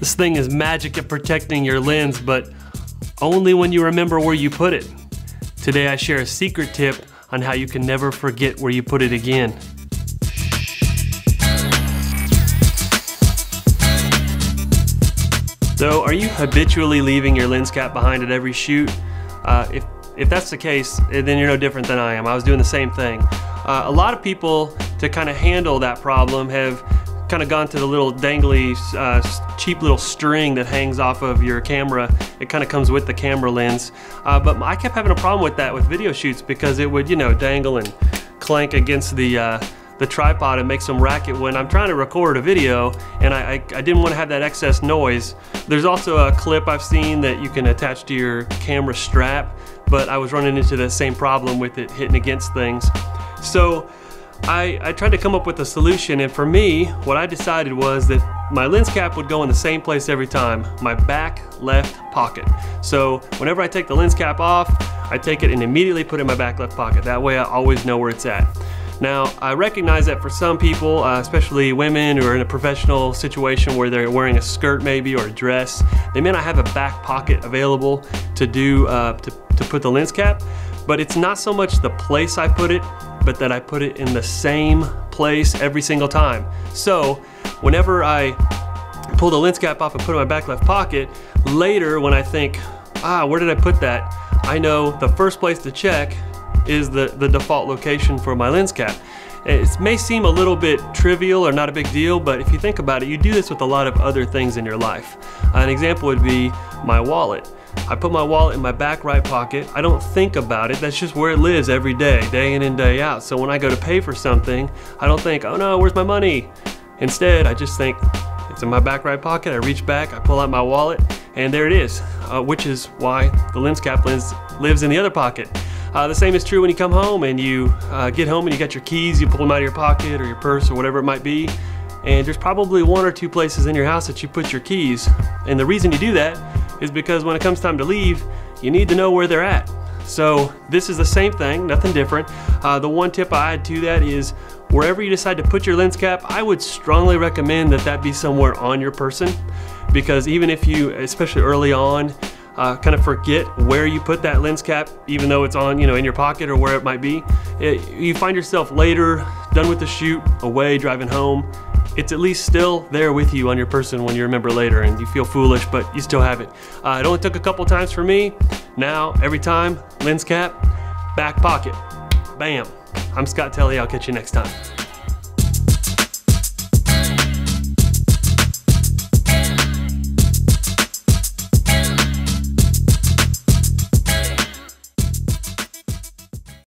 This thing is magic at protecting your lens, but only when you remember where you put it. Today I share a secret tip on how you can never forget where you put it again. So are you habitually leaving your lens cap behind at every shoot? If that's the case, then you're no different than I am. I was doing the same thing. A lot of people, to kind of handle that problem, have kind of gone to the little dangly, cheap little string that hangs off of your camera. It kind of comes with the camera lens. But I kept having a problem with that with video shoots because it would, you know, dangle and clank against the tripod and make some racket when I'm trying to record a video, and I didn't want to have that excess noise. There's also a clip I've seen that you can attach to your camera strap, but I was running into the same problem with it hitting against things. So I tried to come up with a solution, and for me, what I decided was that my lens cap would go in the same place every time, my back left pocket. So whenever I take the lens cap off, I take it and immediately put it in my back left pocket. That way I always know where it's at. Now, I recognize that for some people, especially women who are in a professional situation where they're wearing a skirt maybe or a dress, they may not have a back pocket available to put the lens cap, but it's not so much the place I put it, but that I put it in the same place every single time. So whenever I pull the lens cap off and put it in my back left pocket, later when I think, where did I put that? I know the first place to check is the default location for my lens cap. It may seem a little bit trivial or not a big deal, but if you think about it, you do this with a lot of other things in your life. An example would be my wallet. I put my wallet in my back right pocket. I don't think about it. That's just where it lives every day, day in and day out. So when I go to pay for something, I don't think, oh no, where's my money? Instead, I just think, it's in my back right pocket. I reach back, I pull out my wallet, and there it is, which is why the lens cap lives in the other pocket. The same is true when you come home and you get home and you got your keys, you pull them out of your pocket or your purse or whatever it might be, and there's probably one or two places in your house that you put your keys. And the reason you do that is because when it comes time to leave, you need to know where they're at. So this is the same thing, nothing different. The one tip I add to that is wherever you decide to put your lens cap, I would strongly recommend that that be somewhere on your person, because even if you, especially early on, kind of forget where you put that lens cap, even though it's on, you know, in your pocket or where it might be, you find yourself later, done with the shoot, away, driving home, it's at least still there with you on your person when you remember later, and you feel foolish, but you still have it. It only took a couple times for me. Now, every time, lens cap, back pocket. Bam. I'm Scott Telle. I'll catch you next time.